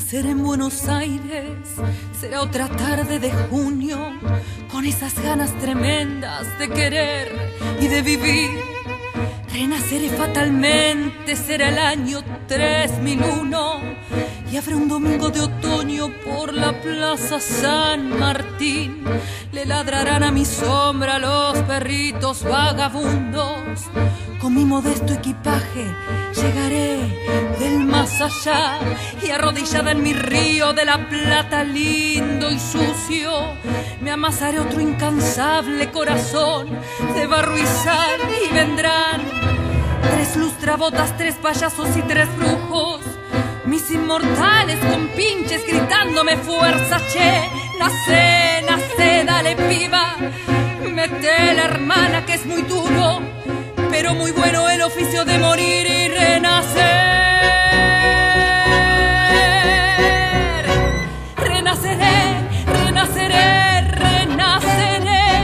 renacer en Buenos Aires. Será otra tarde de junio, con esas ganas tremendas de querer y de vivir. Renaceré fatalmente, será el año 3001, y habrá un domingo de otoño por la plaza San Martín. Le ladrarán a mi sombra los perritos vagabundos. Con mi modesto equipaje llegaré del más allá, y arrodillada en mi río de la Plata lindo y sucio, me amasaré otro incansable corazón de barro y sal. Y vendrán 3 lustrabotas, 3 payasos y 3 brujos, mis inmortales con pinches gritándome fuerza, che. Nacé, nacé, dale piba, mete la hermana que es muy duro, pero muy bueno el oficio de morir y renacer. Renaceré, renaceré, renaceré.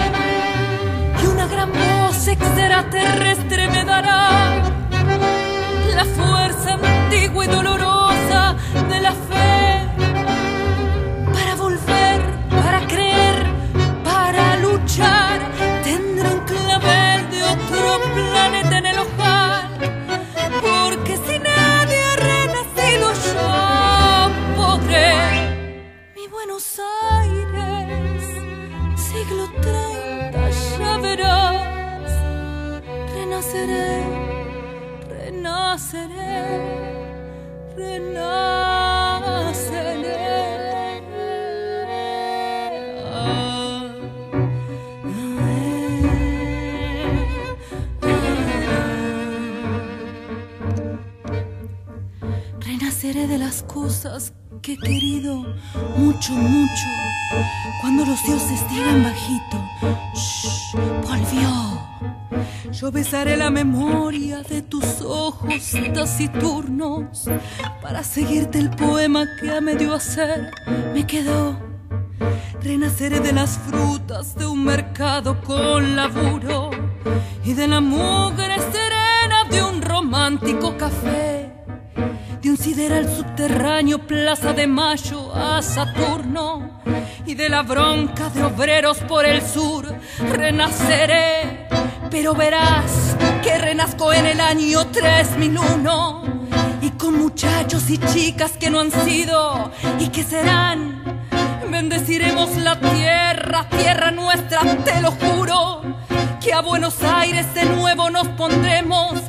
Y una gran voz extraterrestre me dará la fuerza antigua y dolorosa de la fe, para volver, para creer, para luchar. Tendré un clavel de otro planeta en el ojal, porque si nadie ha renacido yo podré. Mi Buenos Aires, siglo 30, ya verás. Renaceré, renaceré, renaceré. Renaceré de las cosas que he querido mucho, mucho. Cuando los dioses digan bajito, shh, volvió. Yo besaré la memoria de tus ojos taciturnos, para seguirte el poema que a medio hacer me quedó. Renaceré de las frutas de un mercado con laburo, y de la mugre serena de un romántico café, de un sideral subterráneo, Plaza de Mayo a Saturno, y de la bronca de obreros por el sur. Renaceré, pero verás que renazco en el año 3001, y con muchachos y chicas que no han sido y que serán. Bendeciremos la tierra, tierra nuestra, te lo juro, que a Buenos Aires de nuevo nos pondremos.